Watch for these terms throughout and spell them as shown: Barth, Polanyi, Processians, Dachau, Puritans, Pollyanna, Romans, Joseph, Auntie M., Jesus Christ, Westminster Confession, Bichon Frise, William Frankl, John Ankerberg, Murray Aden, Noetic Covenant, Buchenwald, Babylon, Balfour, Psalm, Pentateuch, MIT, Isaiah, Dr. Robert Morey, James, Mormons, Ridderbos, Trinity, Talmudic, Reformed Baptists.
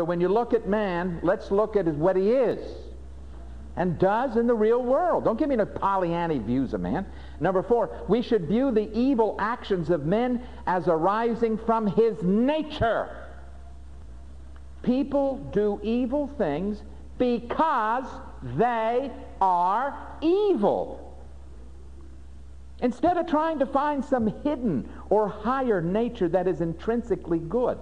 So when you look at man, let's look at what he is and does in the real world. Don't give me no Pollyanna views of man. Number four, we should view the evil actions of men as arising from his nature. People do evil things because they are evil. Instead of trying to find some hidden or higher nature that is intrinsically good.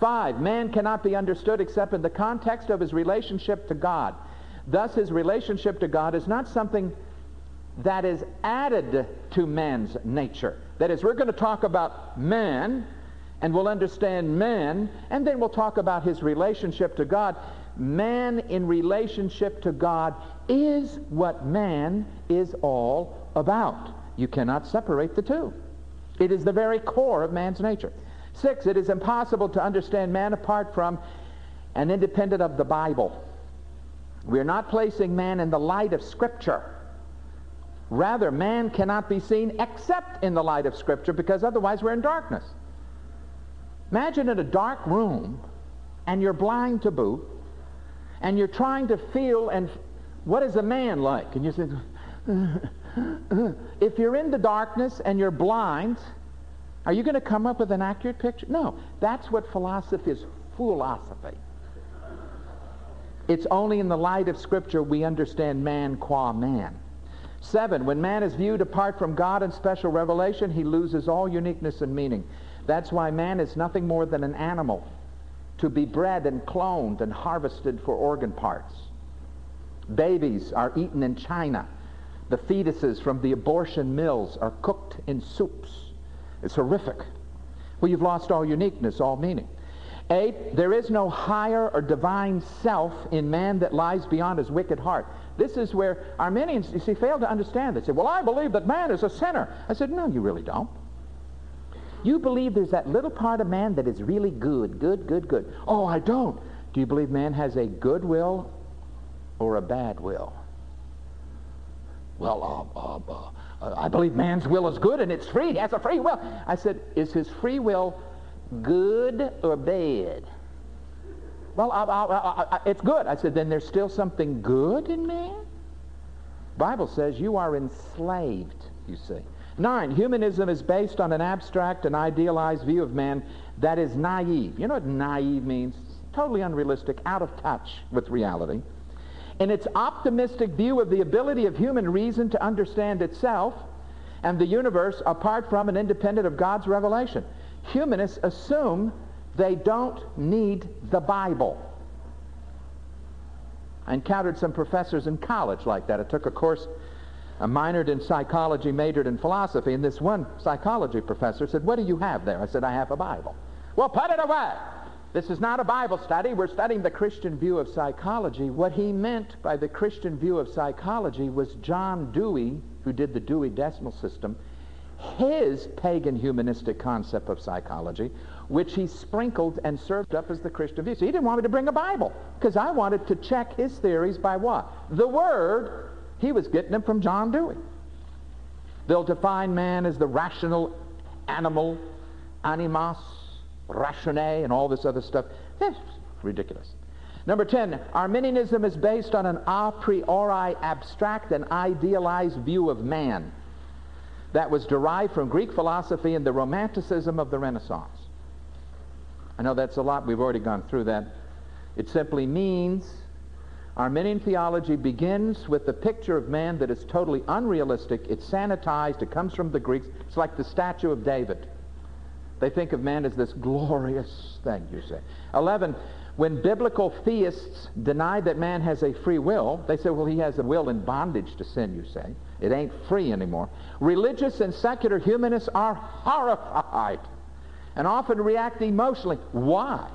5, man cannot be understood except in the context of his relationship to God. Thus, his relationship to God is not something that is added to man's nature. That is, we're going to talk about man, and we'll understand man, and then we'll talk about his relationship to God. Man in relationship to God is what man is all about. You cannot separate the two. It is the very core of man's nature. 6, it is impossible to understand man apart from and independent of the Bible. We are not placing man in the light of Scripture. Rather, man cannot be seen except in the light of Scripture, because otherwise we're in darkness. Imagine in a dark room, and you're blind to boot, and you're trying to feel, and what is a man like? And you say, if you're in the darkness and you're blind, are you going to come up with an accurate picture? No. That's what philosophy is, philosophy. It's only in the light of Scripture we understand man qua man. 7, when man is viewed apart from God and special revelation, he loses all uniqueness and meaning. That's why man is nothing more than an animal to be bred and cloned and harvested for organ parts. Babies are eaten in China. The fetuses from the abortion mills are cooked in soups. It's horrific. Well, you've lost all uniqueness, all meaning. 8, there is no higher or divine self in man that lies beyond his wicked heart. This is where Arminians, you see, fail to understand. They say, well, I believe that man is a sinner. I said, no, you really don't. You believe there's that little part of man that is really good, good, good, good. Oh, I don't. Do you believe man has a good will or a bad will? Well, I believe man's will is good and it's free. He has a free will. I said, is his free will good or bad? Well, it's good. I said, then there's still something good in man? The Bible says you are enslaved, you see. 9, humanism is based on an abstract and idealized view of man that is naive. You know what naive means? It's totally unrealistic, out of touch with reality. In its optimistic view of the ability of human reason to understand itself and the universe apart from and independent of God's revelation. Humanists assume they don't need the Bible. I encountered some professors in college like that. I took a course, I minored in psychology, majored in philosophy, and this one psychology professor said, what do you have there? I said, I have a Bible. Well, put it away. This is not a Bible study. We're studying the Christian view of psychology. What he meant by the Christian view of psychology was John Dewey, who did the Dewey Decimal System, his pagan humanistic concept of psychology, which he sprinkled and served up as the Christian view. So he didn't want me to bring a Bible, because I wanted to check his theories by what? The Word. He was getting them from John Dewey. They'll define man as the rational animal, animas, ratione, and all this other stuff. That's ridiculous. Number 10, Arminianism is based on an a priori abstract and idealized view of man that was derived from Greek philosophy and the Romanticism of the Renaissance. I know that's a lot. We've already gone through that. It simply means Arminian theology begins with the picture of man that is totally unrealistic. It's sanitized. It comes from the Greeks. It's like the statue of David. They think of man as this glorious thing, you say. 11, when biblical theists deny that man has a free will, they say, well, he has a will in bondage to sin, you say. It ain't free anymore. Religious and secular humanists are horrified and often react emotionally. Why?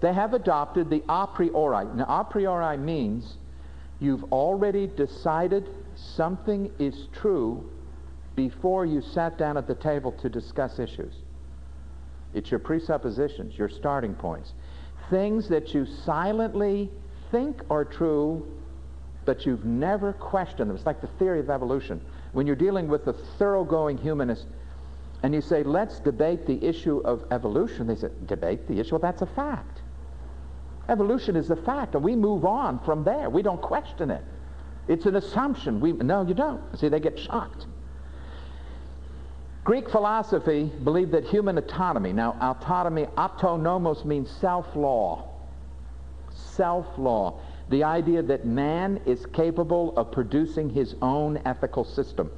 They have adopted the a priori. Now, a priori means you've already decided something is true before you sat down at the table to discuss issues. It's your presuppositions, your starting points. Things that you silently think are true, but you've never questioned them. It's like the theory of evolution. When you're dealing with a thoroughgoing humanist, and you say, let's debate the issue of evolution, they say, debate the issue? Well, that's a fact. Evolution is the fact, and we move on from there. We don't question it. It's an assumption. No, you don't. See, they get shocked. Greek philosophy believed that human autonomy, now autonomy, autonomos means self-law. Self-law. The idea that man is capable of producing his own ethical system.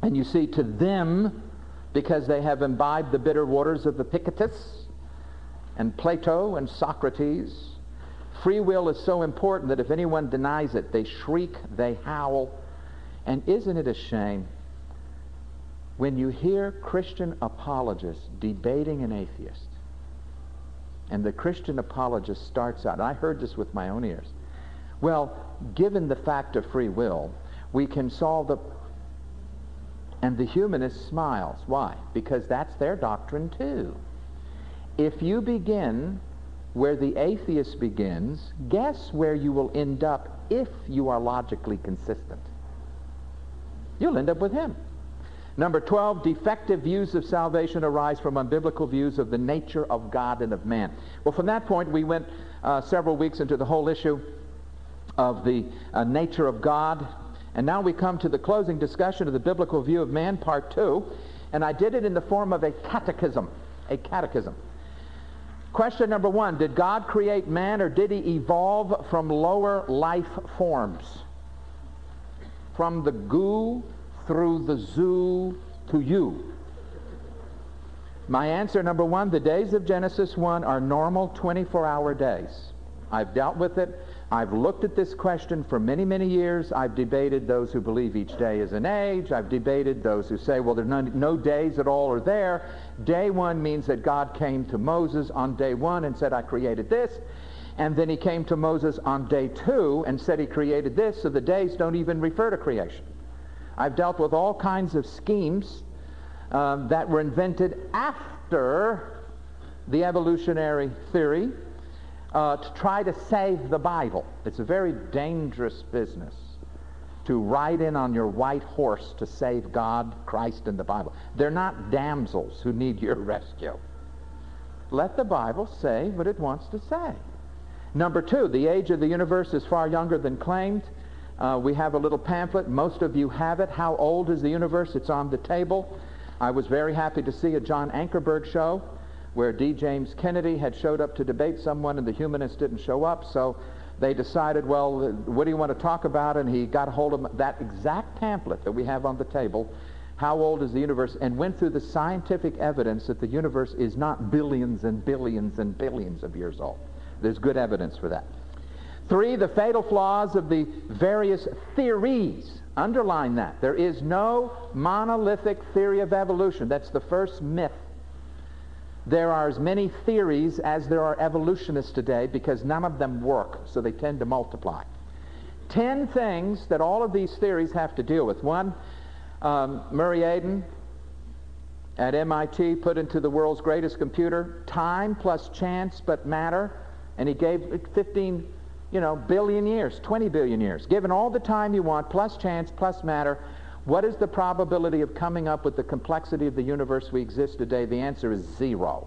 And you see, to them, because they have imbibed the bitter waters of Epictetus and Plato and Socrates, free will is so important that if anyone denies it, they shriek, they howl. And isn't it a shame when you hear Christian apologists debating an atheist, and the Christian apologist starts out, and I heard this with my own ears, well, given the fact of free will, we can solve the... And the humanist smiles. Why? Because that's their doctrine too. If you begin where the atheist begins, guess where you will end up if you are logically consistent. You'll end up with him. Number 12, defective views of salvation arise from unbiblical views of the nature of God and of man. Well, from that point, we went several weeks into the whole issue of the nature of God. And now we come to the closing discussion of the biblical view of man, part 2. And I did it in the form of a catechism. A catechism. Question number 1, did God create man, or did he evolve from lower life forms? From the goo through the zoo to you. My answer, number 1, the days of Genesis 1 are normal 24-hour days. I've dealt with it. I've looked at this question for many, many years. I've debated those who believe each day is an age. I've debated those who say, well, there are no days at all are there. Day 1 means that God came to Moses on day 1 and said, I created this. And then he came to Moses on day 2 and said he created this, so the days don't even refer to creation. I've dealt with all kinds of schemes that were invented after the evolutionary theory to try to save the Bible. It's a very dangerous business to ride in on your white horse to save God, Christ, and the Bible. They're not damsels who need your rescue. Let the Bible say what it wants to say. Number 2, the age of the universe is far younger than claimed. We have a little pamphlet. Most of you have it. How old is the universe? It's on the table. I was very happy to see a John Ankerberg show where D. James Kennedy had showed up to debate someone and the humanists didn't show up. So they decided, well, what do you want to talk about? And he got a hold of that exact pamphlet that we have on the table, How Old is the Universe? And went through the scientific evidence that the universe is not billions and billions and billions of years old. There's good evidence for that. 3, the fatal flaws of the various theories. Underline that. There is no monolithic theory of evolution. That's the first myth. There are as many theories as there are evolutionists today because none of them work, so they tend to multiply. 10 things that all of these theories have to deal with. 1, Murray Aden at MIT put into the world's greatest computer, time plus chance but matter, and he gave 15 billion years, 20 billion years. Given all the time you want, plus chance, plus matter, what is the probability of coming up with the complexity of the universe we exist today? The answer is 0.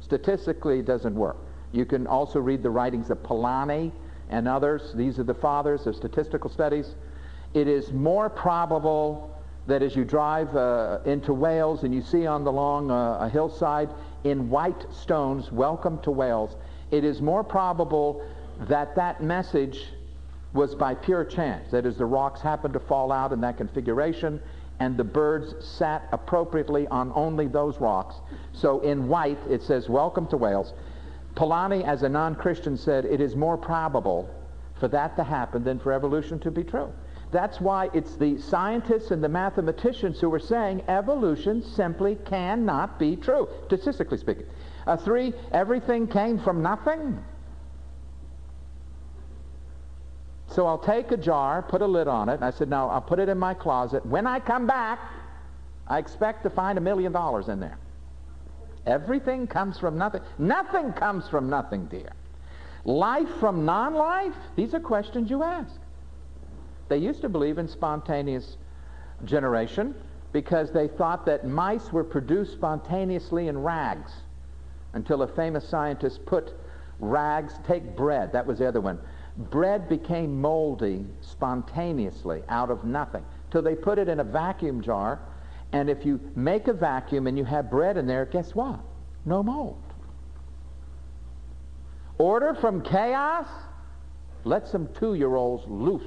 Statistically, it doesn't work. You can also read the writings of Pollyanna and others. These are the fathers of statistical studies. It is more probable that as you drive into Wales and you see on the long a hillside in white stones, welcome to Wales, it is more probable that message was by pure chance. That is, the rocks happened to fall out in that configuration, and the birds sat appropriately on only those rocks. So in white, it says, welcome to Wales. Polanyi, as a non-Christian, said, it is more probable for that to happen than for evolution to be true. That's why it's the scientists and the mathematicians who are saying evolution simply cannot be true, statistically speaking. 3, everything came from nothing. So I'll take a jar, put a lid on it, and I said, now I'll put it in my closet. When I come back, I expect to find $1 million in there. Everything comes from nothing. Nothing comes from nothing, dear. Life from non-life? These are questions you ask. They used to believe in spontaneous generation because they thought that mice were produced spontaneously in rags until a famous scientist put rags, take bread. That was the other one. Bread became moldy spontaneously out of nothing. So they put it in a vacuum jar, and if you make a vacuum and you have bread in there, guess what? No mold. Order from chaos? Let some 2-year-olds loose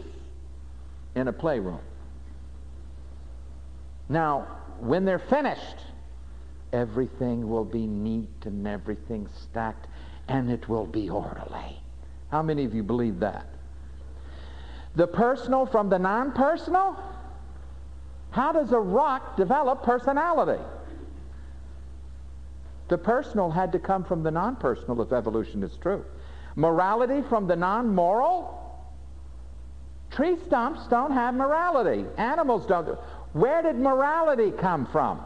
in a playroom. Now, when they're finished, everything will be neat and everything stacked, and it will be orderly. How many of you believe that? The personal from the non-personal? How does a rock develop personality? The personal had to come from the non-personal if evolution is true. Morality from the non-moral? Tree stumps don't have morality. Animals don't. Where did morality come from?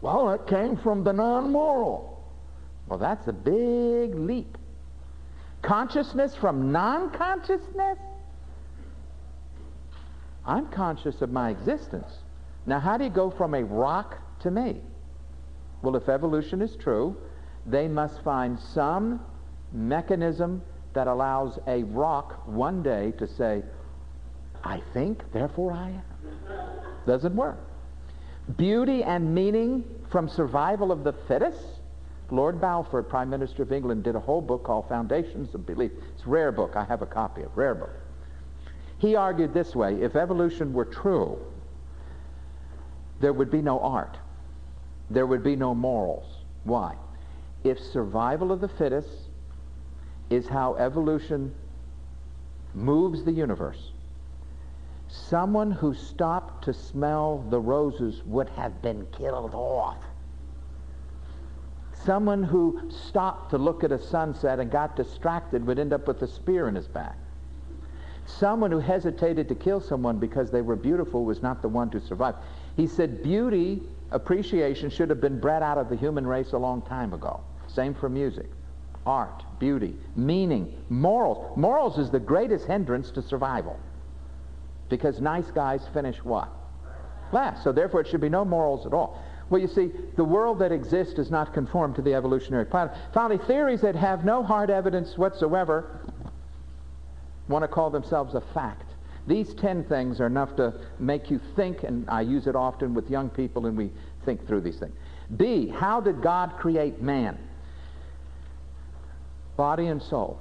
Well, it came from the non-moral. Well, that's a big leap. Consciousness from non-consciousness? I'm conscious of my existence. Now, how do you go from a rock to me? Well, if evolution is true, they must find some mechanism that allows a rock one day to say, I think, therefore I am. Doesn't work. Beauty and meaning from survival of the fittest. Lord Balfour, Prime Minister of England, did a whole book called Foundations of Belief. It's a rare book. I have a copy of it. Rare book. He argued this way: if evolution were true, there would be no art. There would be no morals. Why? If survival of the fittest is how evolution moves the universe, someone who stopped to smell the roses would have been killed off. Someone who stopped to look at a sunset and got distracted would end up with a spear in his back. Someone who hesitated to kill someone because they were beautiful was not the one to survive. He said beauty, appreciation, should have been bred out of the human race a long time ago. Same for music, art, beauty, meaning, morals. Morals is the greatest hindrance to survival because nice guys finish what? Last. So therefore it should be no morals at all. Well, you see, the world that exists does not conform to the evolutionary plan. Finally, theories that have no hard evidence whatsoever want to call themselves a fact. These 10 things are enough to make you think, and I use it often with young people, and we think through these things. B, how did God create man? Body and soul.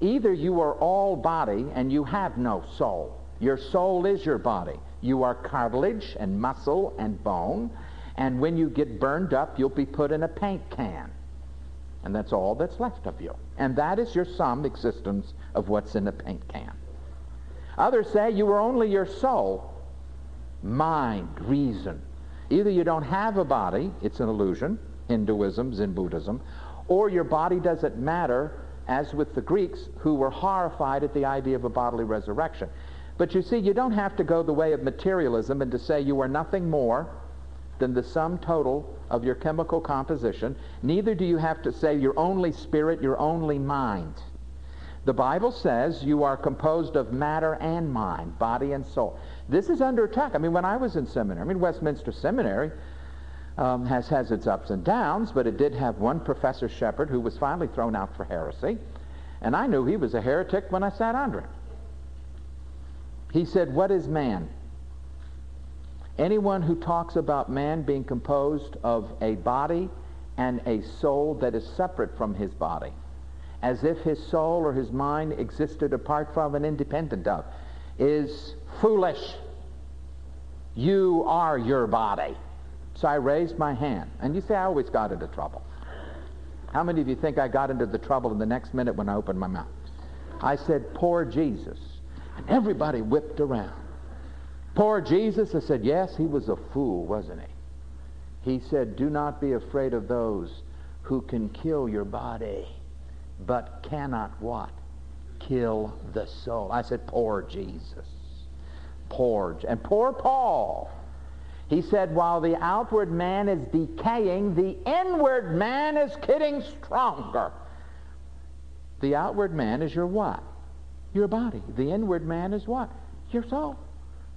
Either you are all body and you have no soul. Your soul is your body. You are cartilage and muscle and bone, and when you get burned up, you'll be put in a paint can. And that's all that's left of you. And that is your sum existence of what's in the paint can. Others say you were only your soul, mind, reason. Either you don't have a body, it's an illusion, Hinduism, Zen Buddhism, or your body doesn't matter, as with the Greeks who were horrified at the idea of a bodily resurrection. But you see, you don't have to go the way of materialism and to say you are nothing more than the sum total of your chemical composition. Neither do you have to say your only spirit, your only mind. The Bible says you are composed of matter and mind, body and soul. This is under attack. I mean, when I was in seminary, I mean, Westminster Seminary has its ups and downs, but it did have one Professor Shepherd who was finally thrown out for heresy, and I knew he was a heretic when I sat under him. He said, what is man? Anyone who talks about man being composed of a body and a soul that is separate from his body, as if his soul or his mind existed apart from and independent of, is foolish. You are your body. So I raised my hand. And you say, I always got into trouble. How many of you think I got into the trouble in the next minute when I opened my mouth? I said, poor Jesus. And everybody whipped around. Poor Jesus, I said, yes, he was a fool, wasn't he? He said, do not be afraid of those who can kill your body, but cannot what? Kill the soul. I said, poor Jesus. Poor, and poor Paul. He said, while the outward man is decaying, the inward man is getting stronger. The outward man is your what? Your body. The inward man is what? Your soul.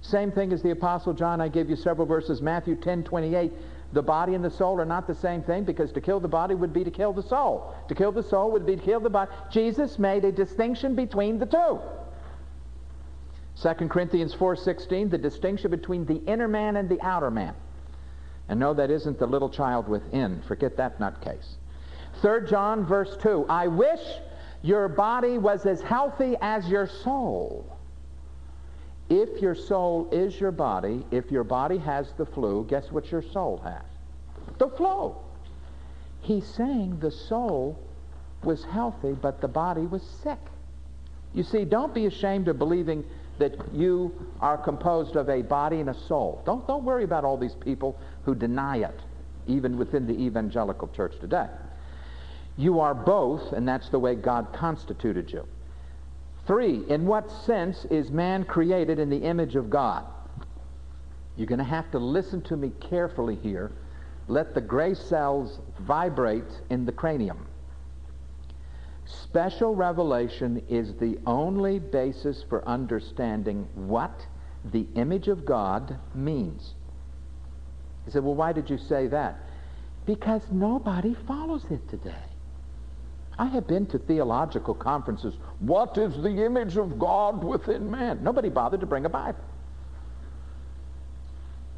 Same thing as the Apostle John. I gave you several verses. Matthew 10:28. The body and the soul are not the same thing, because to kill the body would be to kill the soul. To kill the soul would be to kill the body. Jesus made a distinction between the two. 2 Corinthians 4:16, the distinction between the inner man and the outer man. And no, that isn't the little child within. Forget that nutcase. 3 John verse 2, I wish your body was as healthy as your soul. If your soul is your body, if your body has the flu, guess what your soul has? The flu. He's saying the soul was healthy, but the body was sick. You see, don't be ashamed of believing that you are composed of a body and a soul. Don't worry about all these people who deny it, even within the evangelical church today. You are both, and that's the way God constituted you. 3, in what sense is man created in the image of God? You're going to have to listen to me carefully here. Let the gray cells vibrate in the cranium. Special revelation is the only basis for understanding what the image of God means. He said, well, why did you say that? Because nobody follows it today. I have been to theological conferences. What is the image of God within man? Nobody bothered to bring a Bible.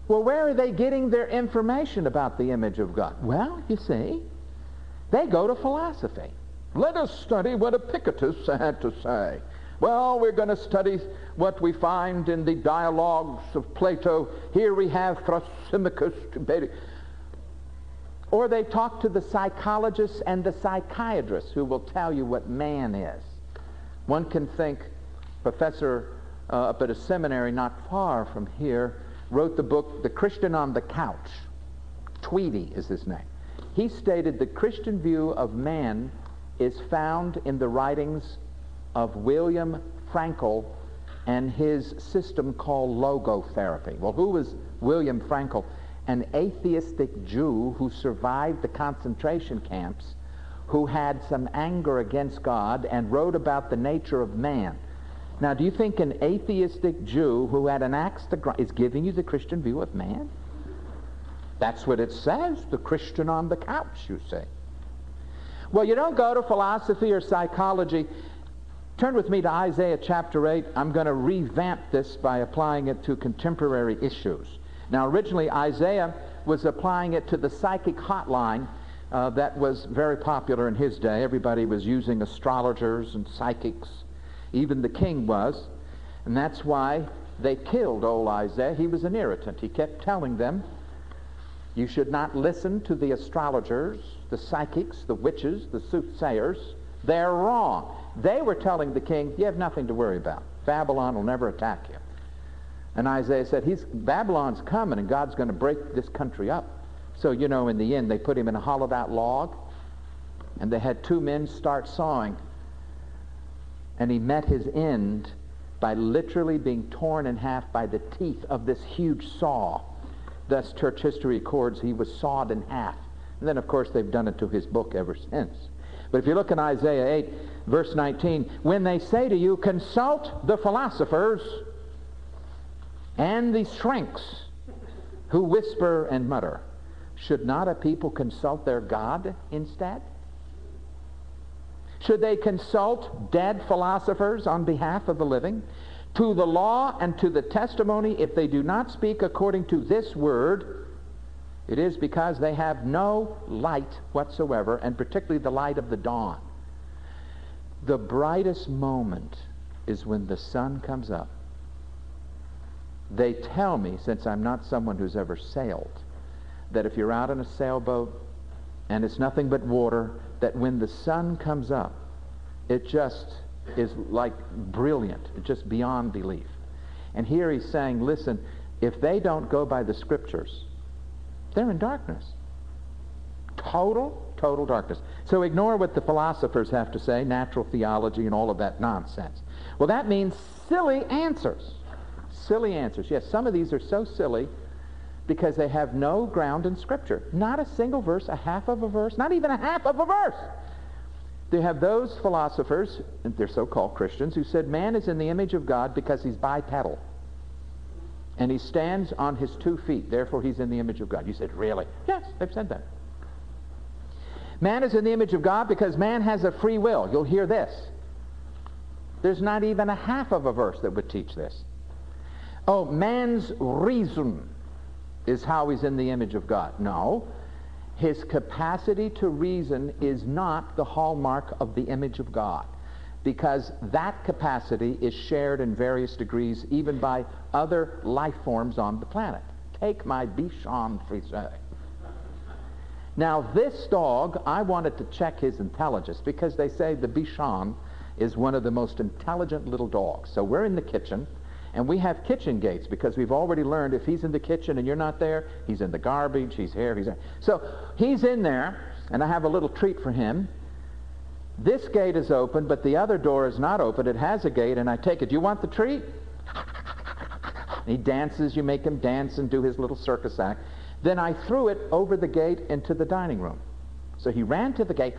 Well, where are they getting their information about the image of God? Well, you see, they go to philosophy. Let us study what Epictetus had to say. Well, we're going to study what we find in the dialogues of Plato. Here we have Thrasymachus debating. Or they talk to the psychologists and the psychiatrists who will tell you what man is. One can think, professor up at a seminary not far from here wrote the book, The Christian on the Couch. Tweedy is his name. He stated the Christian view of man is found in the writings of William Frankl and his system called Logotherapy. Well, who was William Frankl? An atheistic Jew who survived the concentration camps, who had some anger against God and wrote about the nature of man. Now, do you think an atheistic Jew who had an axe to grind is giving you the Christian view of man? That's what it says, the Christian on the couch, you say. Well, you don't go to philosophy or psychology. Turn with me to Isaiah chapter 8. I'm going to revamp this by applying it to contemporary issues. Now, originally, Isaiah was applying it to the psychic hotline that was very popular in his day. Everybody was using astrologers and psychics. Even the king was. And that's why they killed old Isaiah. He was an irritant. He kept telling them, you should not listen to the astrologers, the psychics, the witches, the soothsayers. They're wrong. They were telling the king, you have nothing to worry about. Babylon will never attack you. And Isaiah said, Babylon's coming, and God's going to break this country up. So, you know, in the end, they put him in a hollowed-out log, and they had two men start sawing. And he met his end by literally being torn in half by the teeth of this huge saw. Thus, church history records he was sawed in half. And then, of course, they've done it to his book ever since. But if you look in Isaiah 8, verse 19, when they say to you, consult the philosophers and the shrinks who whisper and mutter, should not a people consult their God instead? Should they consult dead philosophers on behalf of the living? To the law and to the testimony, if they do not speak according to this word, it is because they have no light whatsoever, and particularly the light of the dawn. The brightest moment is when the sun comes up. They tell me, since I'm not someone who's ever sailed, that if you're out on a sailboat and it's nothing but water, that when the sun comes up, it just is like brilliant, just beyond belief. And here he's saying, listen, if they don't go by the scriptures, they're in darkness. Total darkness. So ignore what the philosophers have to say, natural theology and all of that nonsense. Well, that means silly answers. Silly answers. Yes, some of these are so silly because they have no ground in Scripture. Not a single verse, a half of a verse, not even a half of a verse. They have those philosophers, they're so-called Christians, who said man is in the image of God because he's bipedal. and he stands on his 2 feet, therefore he's in the image of God. You said, really? Yes, they've said that. Man is in the image of God because man has a free will. You'll hear this. There's not even a half of a verse that would teach this. Oh, man's reason is how he's in the image of God. No, his capacity to reason is not the hallmark of the image of God, because that capacity is shared in various degrees even by other life forms on the planet. Take my Bichon Frise. Now this dog, I wanted to check his intelligence because they say the Bichon is one of the most intelligent little dogs. So we're in the kitchen and we have kitchen gates because we've already learned if he's in the kitchen and you're not there, he's in the garbage, he's here, he's there. So he's in there and I have a little treat for him. This gate is open, but the other door is not open. It has a gate, and I take it. Do you want the treat? He dances. You make him dance and do his little circus act. Then I threw it over the gate into the dining room. So he ran to the gate,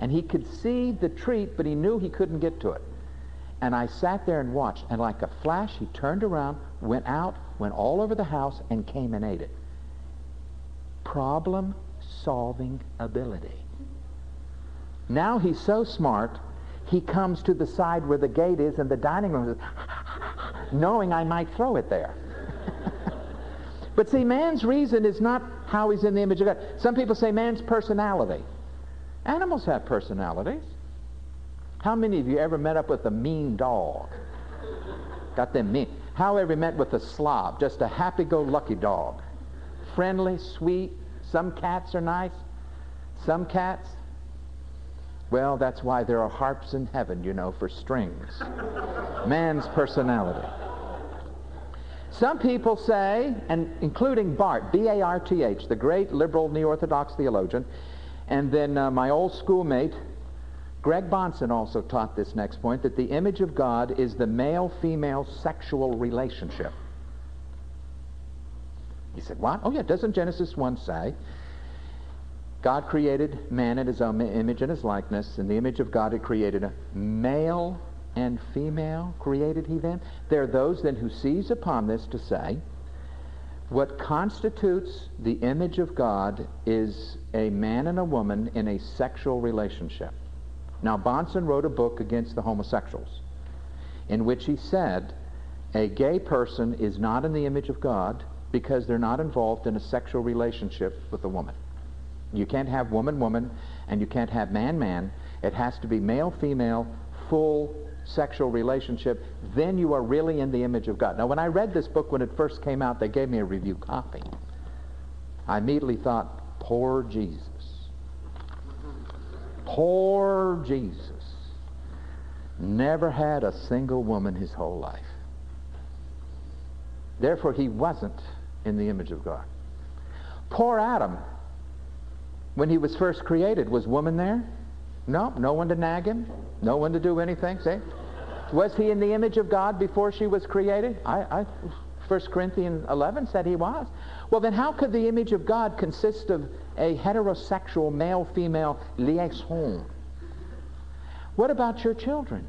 and he could see the treat, but he knew he couldn't get to it. And I sat there and watched, and like a flash, he turned around, went out, went all over the house, and came and ate it. Problem-solving ability. Now he's so smart, he comes to the side where the gate is and the dining room is, knowing I might throw it there. But see, man's reason is not how he's in the image of God. Some people say man's personality. Animals have personalities. How many of you ever met up with a mean dog? Got them mean. How ever met with a slob, just a happy-go-lucky dog? Friendly, sweet. Some cats are nice. Some cats... Well, that's why there are harps in heaven, you know, for strings. Man's personality. Some people say, and including Barth, B-A-R-T-H, the great liberal neo-Orthodox theologian, and then my old schoolmate, Greg Bonson, also taught this next point, that the image of God is the male-female sexual relationship. He said, what? Oh, yeah, doesn't Genesis 1 say? God created man in his own image and his likeness. In the image of God, it created a male and female created he them. There are those then who seize upon this to say, what constitutes the image of God is a man and a woman in a sexual relationship. Now, Bonson wrote a book against the homosexuals in which he said a gay person is not in the image of God because they're not involved in a sexual relationship with a woman. You can't have woman-woman, and you can't have man-man. It has to be male-female, full sexual relationship. Then you are really in the image of God. Now, when I read this book when it first came out, they gave me a review copy. I immediately thought, poor Jesus. Poor Jesus. Never had a single woman his whole life. Therefore, he wasn't in the image of God. Poor Adam. When he was first created, was woman there? No, no one to nag him, no one to do anything, see? Was he in the image of God before she was created? 1 Corinthians 11 said he was. Well, then how could the image of God consist of a heterosexual male-female liaison? What about your children?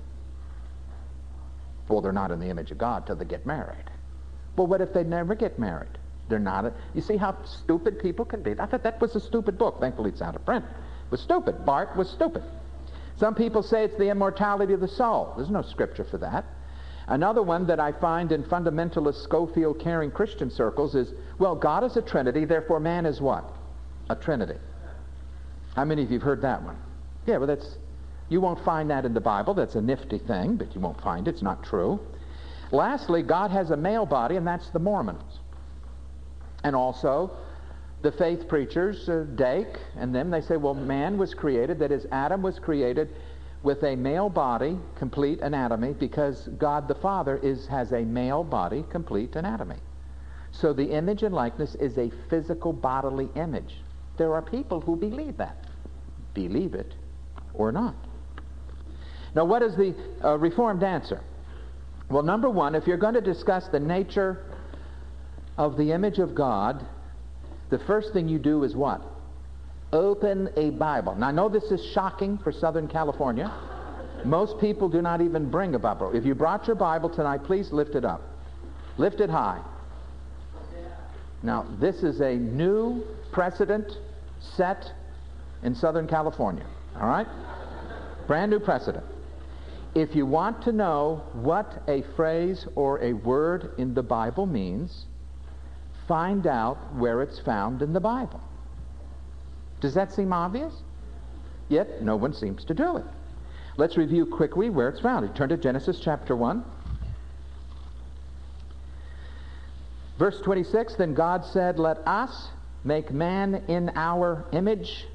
Well, they're not in the image of God till they get married. Well, what if they never get married? They're not. You see how stupid people can be. I thought that was a stupid book. Thankfully, it's out of print. It was stupid. Barth was stupid. Some people say it's the immortality of the soul. There's no scripture for that. Another one that I find in fundamentalist Schofield-Caring Christian circles is, well, God is a trinity, therefore man is what? A trinity. How many of you have heard that one? Yeah, well, that's, you won't find that in the Bible. That's a nifty thing, but you won't find it. It's not true. Lastly, God has a male body, and that's the Mormons. And also, the faith preachers, Dake, and them, they say, well, man was created, that is, Adam was created with a male body, complete anatomy, because God the Father has a male body, complete anatomy. So the image and likeness is a physical bodily image. There are people who believe that. Believe it or not. Now, what is the Reformed answer? Well, number one, if you're going to discuss the nature of the image of God, the first thing you do is what? Open a Bible. Now, I know this is shocking for Southern California. Most people do not even bring a Bible. If you brought your Bible tonight, please lift it up. lifted high. Now, this is a new precedent set in Southern California, all right? Brand new precedent. If you want to know what a phrase or a word in the Bible means, find out where it's found in the Bible. Does that seem obvious? Yet no one seems to do it. Let's review quickly where it's found. Turn to Genesis chapter 1. Verse 26, then God said, let us make man in our image,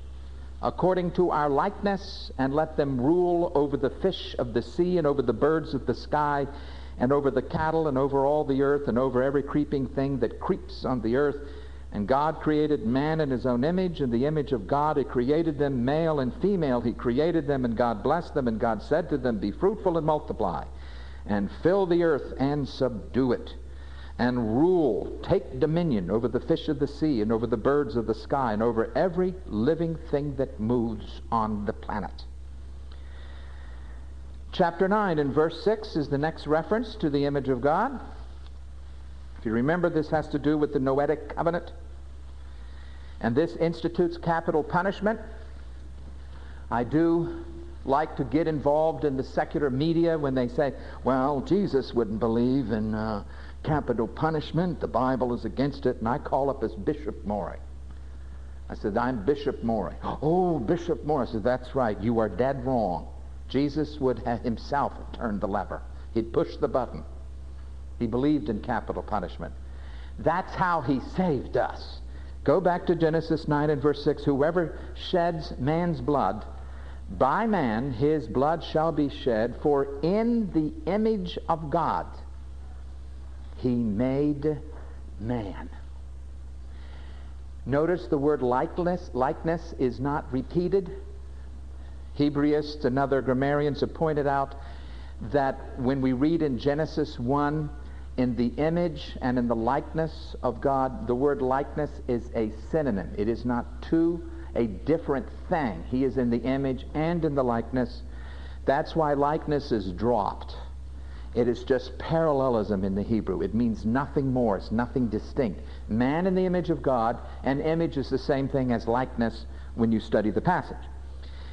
according to our likeness, and let them rule over the fish of the sea and over the birds of the sky and over the cattle and over all the earth and over every creeping thing that creeps on the earth. And God created man in his own image. In the image of God he created them, male and female he created them, and God blessed them, and God said to them, be fruitful and multiply, and fill the earth and subdue it, and rule, take dominion over the fish of the sea and over the birds of the sky and over every living thing that moves on the planet. Chapter 9 and verse 6 is the next reference to the image of God. If you remember, this has to do with the Noetic Covenant, and this institutes capital punishment. I do like to get involved in the secular media when they say, well, Jesus wouldn't believe in capital punishment, the Bible is against it. And I call up as Bishop Morey. I said, I'm Bishop Morey. Oh, Bishop Morey. I said, that's right, you are dead wrong. Jesus would himself have turned the lever. He'd pushed the button. He believed in capital punishment. That's how he saved us. Go back to Genesis 9 and verse 6. Whoever sheds man's blood, by man his blood shall be shed, for in the image of God he made man. Notice the word likeness is not repeated. Hebraists and other grammarians have pointed out that when we read in Genesis 1, in the image and in the likeness of God, the word likeness is a synonym. It is not a different thing. He is in the image and in the likeness. That's why likeness is dropped. It is just parallelism in the Hebrew. It means nothing more. It's nothing distinct. Man in the image of God, and image is the same thing as likeness when you study the passage.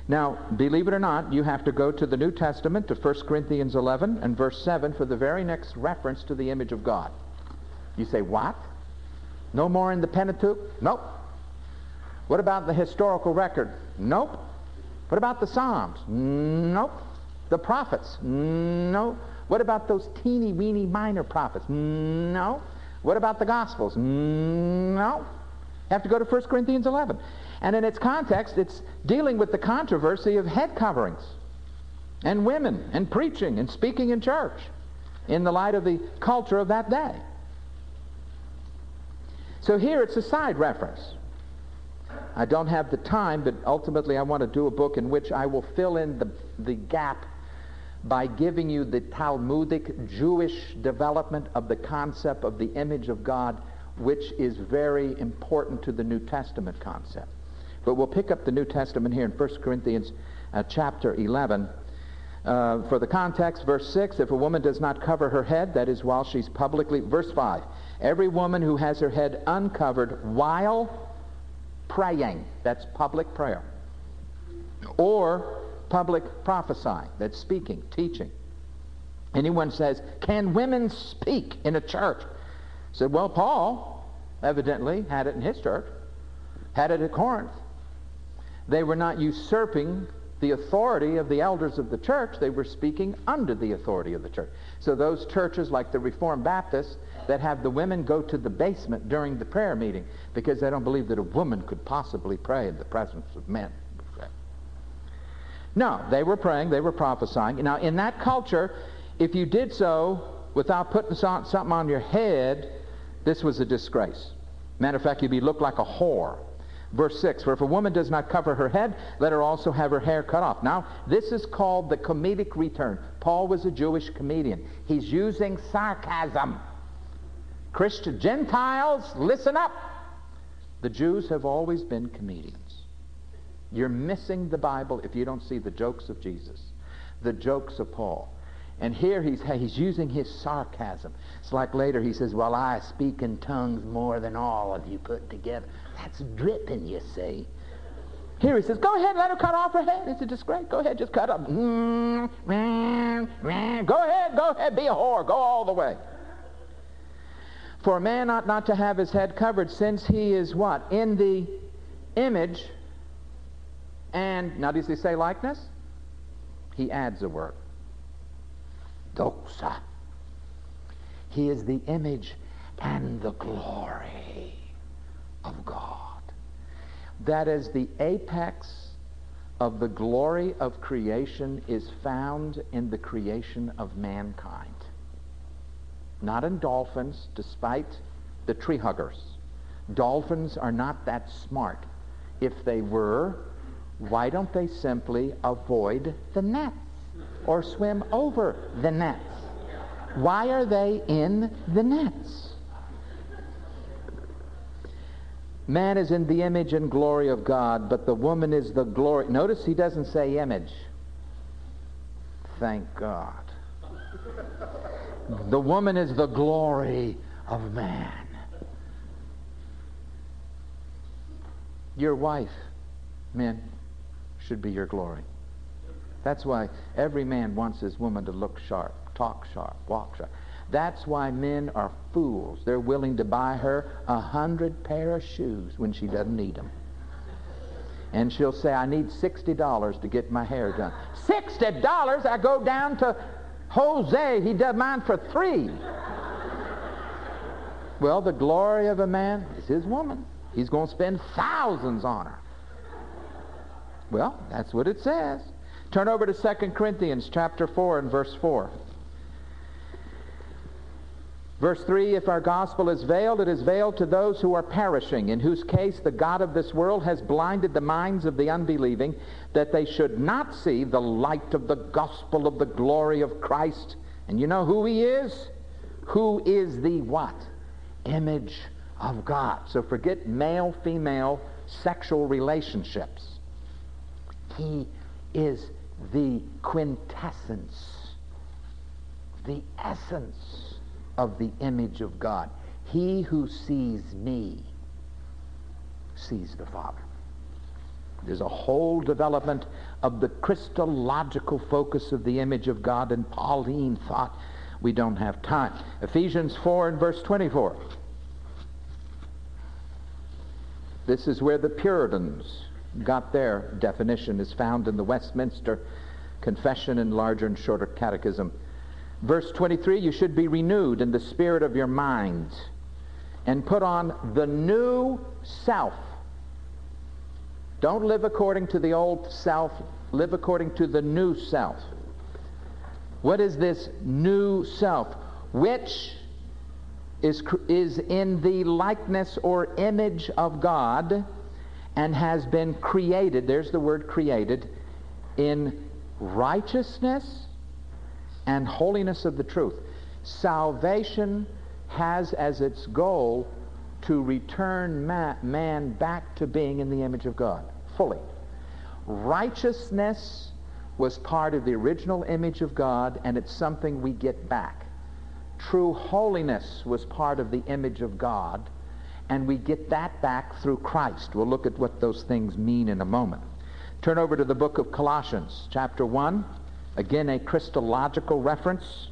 Now, believe it or not, you have to go to the New Testament, to 1 Corinthians 11 and verse 7 for the very next reference to the image of God. You say, what? No more in the Pentateuch? Nope. What about the historical record? Nope. What about the Psalms? Nope. The prophets? Nope. What about those teeny weeny minor prophets? No. What about the Gospels? No. You have to go to 1 Corinthians 11. And in its context, it's dealing with the controversy of head coverings and women and preaching and speaking in church in the light of the culture of that day. So here it's a side reference. I don't have the time, but ultimately I want to do a book in which I will fill in the gap by giving you the Talmudic Jewish development of the concept of the image of God, which is very important to the New Testament concept. But we'll pick up the New Testament here in 1 Corinthians chapter 11. For the context, verse 6, if a woman does not cover her head, that is while she's publicly... Verse 5, every woman who has her head uncovered while praying, that's public prayer, or public prophesying, that's speaking, teaching. Anyone says, can women speak in a church? Said, well, Paul evidently had it in his church, had it at Corinth. They were not usurping the authority of the elders of the church, they were speaking under the authority of the church. So those churches like the Reformed Baptists that have the women go to the basement during the prayer meeting because they don't believe that a woman could possibly pray in the presence of men. No, they were praying, they were prophesying. Now, in that culture, if you did so without putting something on your head, this was a disgrace. Matter of fact, you'd be looked like a whore. Verse 6, for if a woman does not cover her head, let her also have her hair cut off. Now, this is called the comedic return. Paul was a Jewish comedian. He's using sarcasm. Christian Gentiles, listen up. The Jews have always been comedians. You're missing the Bible if you don't see the jokes of Jesus, the jokes of Paul. And here he's using his sarcasm. It's like later he says, well, I speak in tongues more than all of you put together. That's dripping, you see. Here he says, go ahead, let her cut off her head. It's a disgrace. Go ahead, just cut up. Go ahead, be a whore. Go all the way. For a man ought not to have his head covered, since he is what? In the image and, now does he say likeness? He adds a word. Doxa. He is the image and the glory of God. That is, the apex of the glory of creation is found in the creation of mankind. Not in dolphins, despite the tree huggers. Dolphins are not that smart. If they were, why don't they simply avoid the nets or swim over the nets? Why are they in the nets? Man is in the image and glory of God, but the woman is the glory. Notice he doesn't say image. Thank God. The woman is the glory of man. Your wife, men, should be your glory. That's why every man wants his woman to look sharp, talk sharp, walk sharp. That's why men are fools. They're willing to buy her 100 pair of shoes when she doesn't need them. And she'll say, I need $60 to get my hair done. $60? I go down to Jose. He does mine for $3. Well, the glory of a man is his woman. He's going to spend thousands on her. Well, that's what it says. Turn over to 2 Corinthians chapter 4 and verse 4. Verse 3, if our gospel is veiled, it is veiled to those who are perishing, in whose case the God of this world has blinded the minds of the unbelieving, that they should not see the light of the gospel of the glory of Christ. And you know who he is? Who is the what? Image of God. So forget male-female sexual relationships. He is the quintessence, the essence of the image of God. He who sees me sees the Father. There's a whole development of the Christological focus of the image of God in Pauline thought. We don't have time. Ephesians 4 and verse 24. This is where the Puritans got their definition, is found in the Westminster Confession and Larger and Shorter Catechism. Verse 23, you should be renewed in the spirit of your mind and put on the new self. Don't live according to the old self, live according to the new self. What is this new self? Which is in the likeness or image of God, and has been created, there's the word created, in righteousness and holiness of the truth. Salvation has as its goal to return man back to being in the image of God, fully. Righteousness was part of the original image of God, and it's something we get back. True holiness was part of the image of God, and we get that back through Christ. We'll look at what those things mean in a moment. Turn over to the book of Colossians, chapter 1. Again, a Christological reference.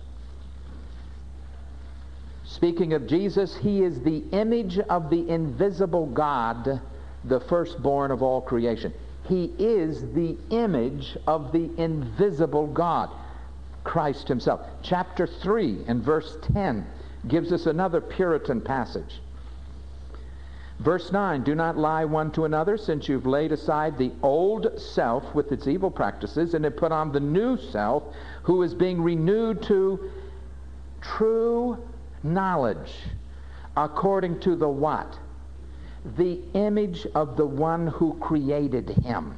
Speaking of Jesus, he is the image of the invisible God, the firstborn of all creation. He is the image of the invisible God, Christ himself. Chapter 3 and verse 10 gives us another Puritan passage. Verse 9, do not lie one to another, since you've laid aside the old self with its evil practices and have put on the new self, who is being renewed to true knowledge, according to the what? The image of the one who created him.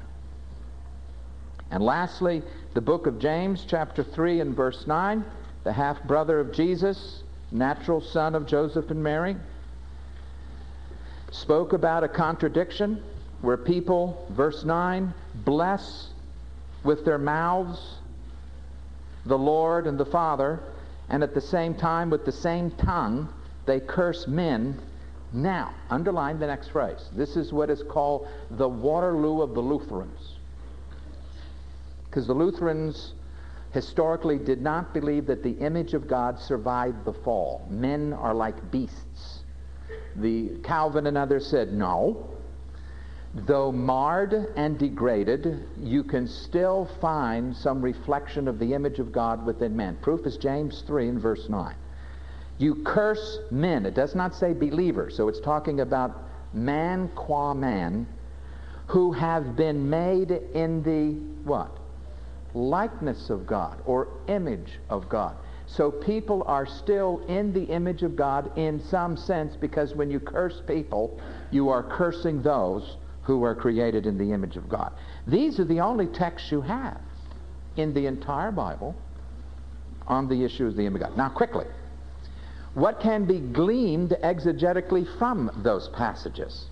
And lastly, the book of James, chapter 3 and verse 9, the half-brother of Jesus, natural son of Joseph and Mary, spoke about a contradiction where people, verse 9, bless with their mouths the Lord and the Father, and at the same time with the same tongue they curse men. Now, underline the next phrase. This is what is called the Waterloo of the Lutherans. Because the Lutherans historically did not believe that the image of God survived the fall. Men are like beasts. Calvin and others said, no. Though marred and degraded, you can still find some reflection of the image of God within man. Proof is James 3 and verse 9. You curse men. It does not say believers, so it's talking about man qua man, who have been made in the, what? Likeness of God or image of God. So people are still in the image of God in some sense, because when you curse people, you are cursing those who are created in the image of God. These are the only texts you have in the entire Bible on the issue of the image of God. Now quickly, what can be gleaned exegetically from those passages?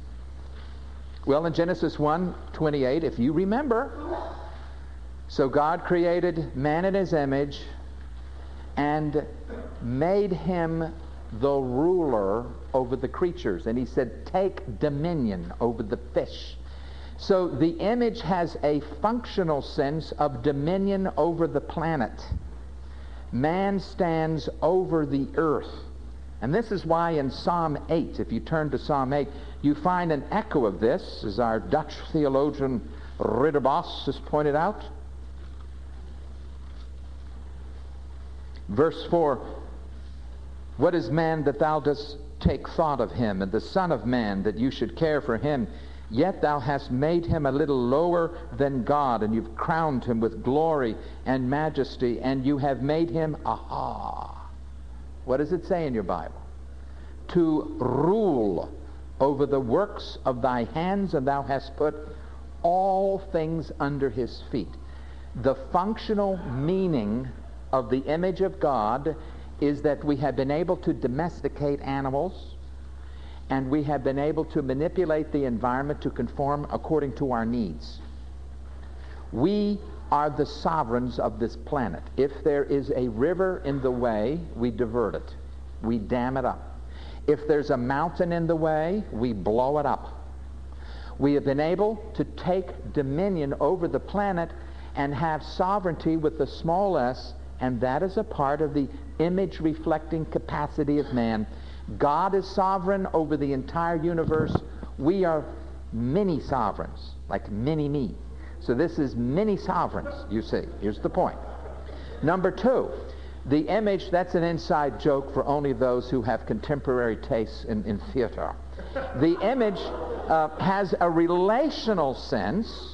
Well, in Genesis 1:28, if you remember, so God created man in his image and made him the ruler over the creatures. And he said, take dominion over the fish. So the image has a functional sense of dominion over the planet. Man stands over the earth. And this is why in Psalm 8, if you turn to Psalm 8, you find an echo of this, as our Dutch theologian Ridderbos has pointed out. Verse 4, what is man that thou dost take thought of him, and the son of man that you should care for him? Yet thou hast made him a little lower than God, and you've crowned him with glory and majesty, and you have made him, aha. What does it say in your Bible? To rule over the works of thy hands, and thou hast put all things under his feet. The functional meaning of the image of God is that we have been able to domesticate animals, and we have been able to manipulate the environment to conform according to our needs. We are the sovereigns of this planet. If there is a river in the way, we divert it. We dam it up. If there's a mountain in the way, we blow it up. We have been able to take dominion over the planet and have sovereignty with the small s, and that is a part of the image-reflecting capacity of man. God is sovereign over the entire universe. We are many sovereigns, like mini-me. So this is many sovereigns, you see. Here's the point. Number two, the image, that's an inside joke for only those who have contemporary tastes in theater. The image has a relational sense,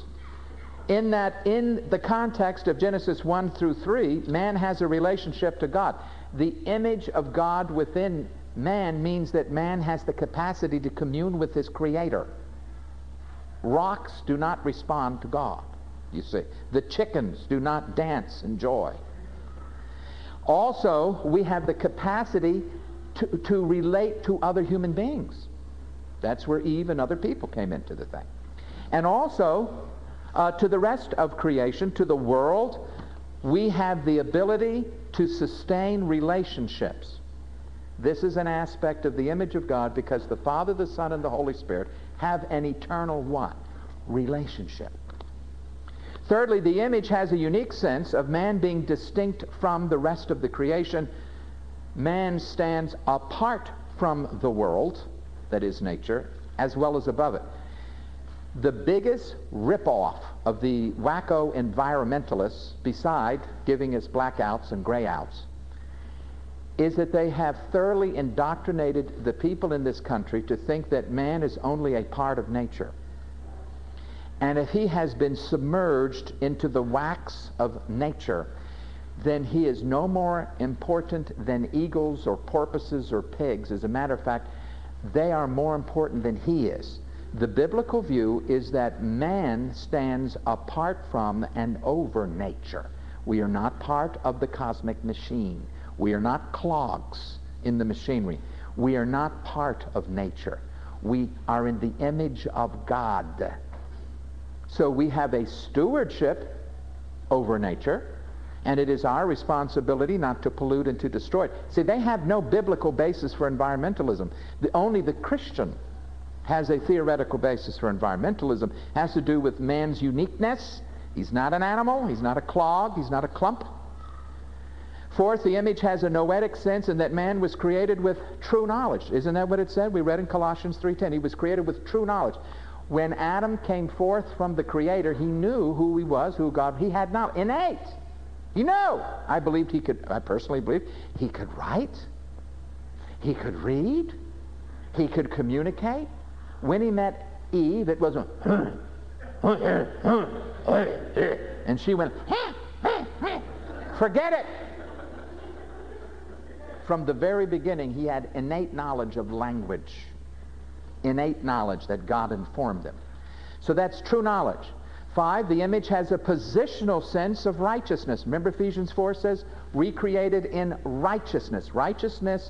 in that in the context of Genesis 1 through 3, man has a relationship to God. The image of God within man means that man has the capacity to commune with his creator. Rocks do not respond to God, you see. The chickens do not dance in joy. Also, we have the capacity to relate to other human beings. That's where Eve and other people came into the thing. And also, to the rest of creation, to the world, we have the ability to sustain relationships. This is an aspect of the image of God, because the Father, the Son, and the Holy Spirit have an eternal what? Relationship. Thirdly, the image has a unique sense of man being distinct from the rest of the creation. Man stands apart from the world, that is nature, as well as above it. The biggest ripoff of the wacko environmentalists, beside giving us blackouts and grayouts, is that they have thoroughly indoctrinated the people in this country to think that man is only a part of nature. And if he has been submerged into the wax of nature, then he is no more important than eagles or porpoises or pigs. As a matter of fact, they are more important than he is. The biblical view is that man stands apart from and over nature. We are not part of the cosmic machine. We are not cogs in the machinery. We are not part of nature. We are in the image of God. So we have a stewardship over nature, And it is our responsibility not to pollute and to destroy it. See, they have no biblical basis for environmentalism. Only the Christian has a theoretical basis for environmentalism. It has to do with man's uniqueness. He's not an animal. He's not a clog. He's not a clump. Fourth, the image has a noetic sense in that man was created with true knowledge. Isn't that what it said? We read in Colossians 3:10, he was created with true knowledge. When Adam came forth from the Creator, he knew who he was, who God, he had knowledge, innate. He knew. I personally believed he could write, he could read, he could communicate. When he met Eve, it wasn't, and she went, forget it. From the very beginning, he had innate knowledge of language, innate knowledge that God informed him. So that's true knowledge. Five, the image has a positional sense of righteousness. Remember Ephesians 4 says, recreated in righteousness. Righteousness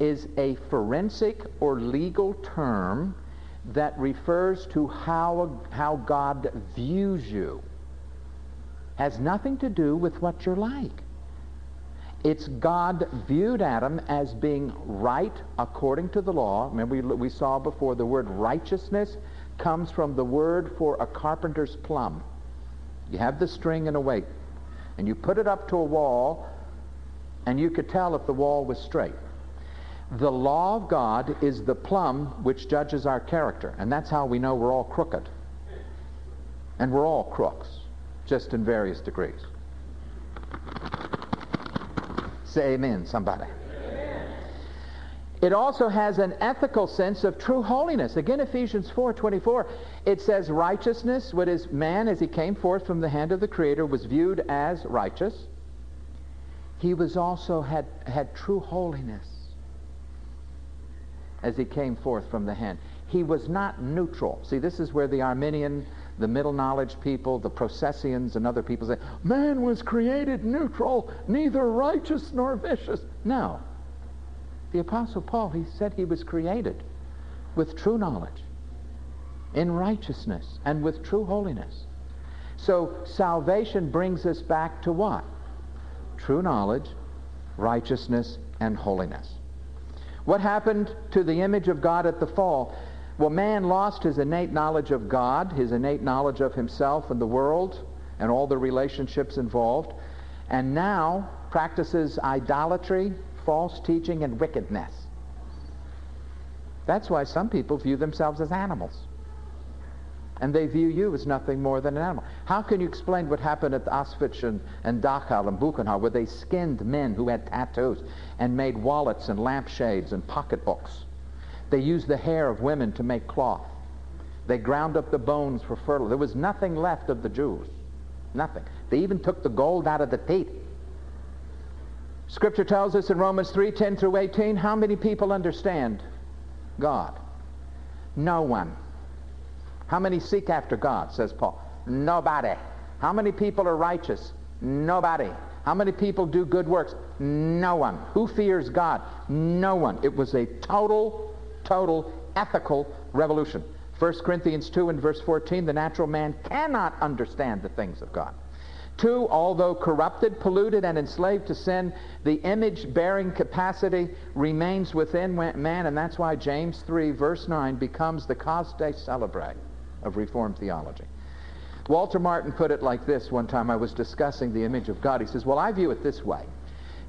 is a forensic or legal term that refers to how God views you. Has nothing to do with what you're like. It's God viewed Adam as being right according to the law. Remember we saw before the word righteousness comes from the word for a carpenter's plumb. You have the string and a weight, and you put it up to a wall, and you could tell if the wall was straight. The law of God is the plumb which judges our character, and that's how we know we're all crooked. And we're all crooks, just in various degrees. Say amen, somebody. Amen. It also has an ethical sense of true holiness. Again, Ephesians 4:24, it says righteousness, what is man as he came forth from the hand of the Creator, was viewed as righteous. He was also had true holiness as he came forth from the hand. He was not neutral. See, this is where the Arminian, the middle knowledge people, the Processians and other people say, man was created neutral, neither righteous nor vicious. No. The Apostle Paul, he said he was created with true knowledge, in righteousness, and with true holiness. So salvation brings us back to what? True knowledge, righteousness, and holiness. What happened to the image of God at the fall? Well, man lost his innate knowledge of God, his innate knowledge of himself and the world and all the relationships involved, and now practices idolatry, false teaching, and wickedness. That's why some people view themselves as animals, and they view you as nothing more than an animal. How can you explain what happened at Auschwitz and Dachau and Buchenwald, where they skinned men who had tattoos and made wallets and lampshades and pocketbooks? They used the hair of women to make cloth. They ground up the bones for fertilizer. There was nothing left of the Jews. Nothing. They even took the gold out of the teeth. Scripture tells us in Romans 3:10 through 18, how many people understand God? No one. How many seek after God, says Paul? Nobody. How many people are righteous? Nobody. How many people do good works? No one. Who fears God? No one. It was a total ethical revolution. 1 Corinthians 2 and verse 14, the natural man cannot understand the things of God. 2, although corrupted, polluted, and enslaved to sin, the image-bearing capacity remains within man, and that's why James 3 verse 9 becomes the cause de celebre of Reformed theology. Walter Martin put it like this one time. I was discussing the image of God. He says, well, I view it this way.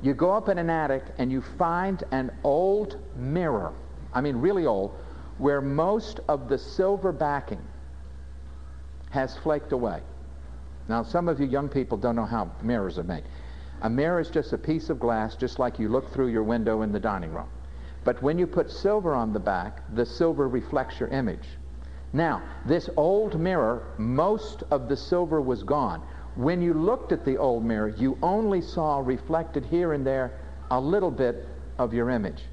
You go up in an attic and you find an old mirror, I mean really old, where most of the silver backing has flaked away. Now some of you young people don't know how mirrors are made. A mirror is just a piece of glass, just like you look through your window in the dining room. But when you put silver on the back, the silver reflects your image. Now, this old mirror, most of the silver was gone. When you looked at the old mirror, you only saw reflected here and there a little bit of your image.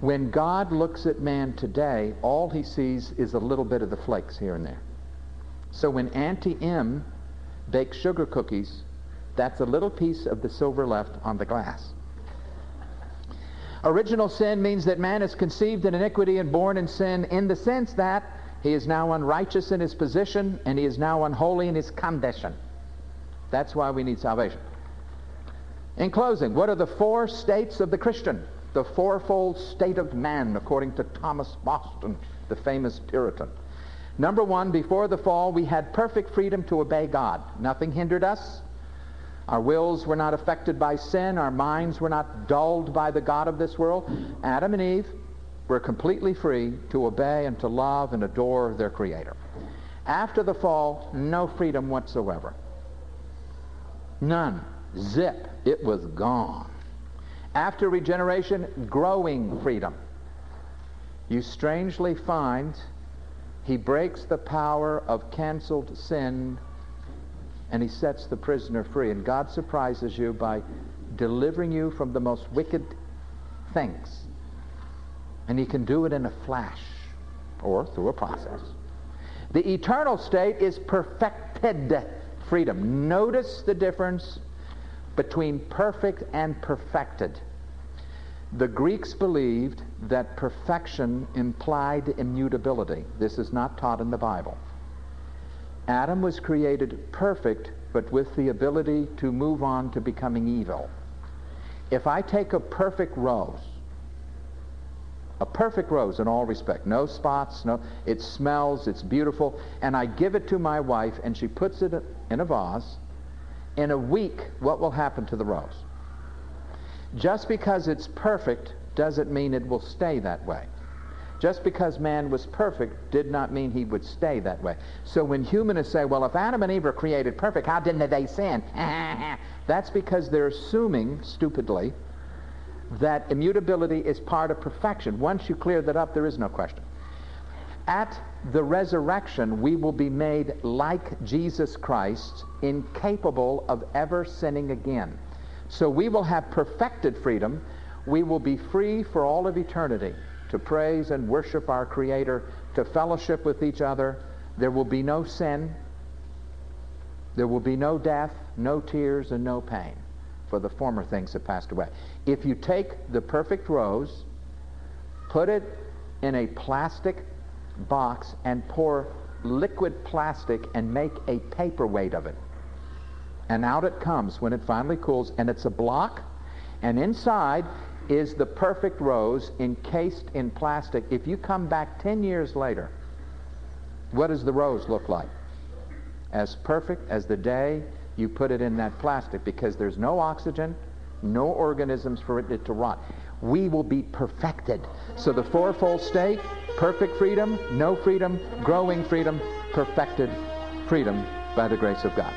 When God looks at man today, all he sees is a little bit of the flakes here and there. So when Auntie M bakes sugar cookies, that's a little piece of the silver left on the glass. Original sin means that man is conceived in iniquity and born in sin, in the sense that he is now unrighteous in his position and he is now unholy in his condition. That's why we need salvation. In closing, what are the four states of the Christian? The fourfold state of man, according to Thomas Boston, the famous Puritan. Number one, before the fall, we had perfect freedom to obey God. Nothing hindered us. Our wills were not affected by sin. Our minds were not dulled by the god of this world. Adam and Eve were completely free to obey and to love and adore their Creator. After the fall, no freedom whatsoever. None. Zip. It was gone. After regeneration, growing freedom. You strangely find he breaks the power of canceled sin and he sets the prisoner free. And God surprises you by delivering you from the most wicked things. And he can do it in a flash or through a process. The eternal state is perfected freedom. Notice the difference between perfect and perfected. The Greeks believed that perfection implied immutability. This is not taught in the Bible. Adam was created perfect, but with the ability to move on to becoming evil. If I take a perfect rose in all respect, no spots, no, it smells, it's beautiful, and I give it to my wife and she puts it in a vase, in a week, what will happen to the rose? Just because it's perfect doesn't mean it will stay that way. Just because man was perfect did not mean he would stay that way. So when humanists say, well, if Adam and Eve were created perfect, how didn't they sin? That's because they're assuming, stupidly, that immutability is part of perfection. Once you clear that up, there is no question. At the resurrection, we will be made like Jesus Christ, incapable of ever sinning again. So we will have perfected freedom. We will be free for all of eternity to praise and worship our Creator, to fellowship with each other. There will be no sin. There will be no death, no tears, and no pain, for the former things have passed away. If you take the perfect rose, put it in a plastic box and pour liquid plastic and make a paperweight of it, and out it comes when it finally cools, and it's a block, and inside is the perfect rose encased in plastic. If you come back 10 years later, what does the rose look like? As perfect as the day you put it in that plastic, because there's no oxygen, no organisms for it to rot. We will be perfected. So the fourfold state: perfect freedom, no freedom, growing freedom, perfected freedom by the grace of God.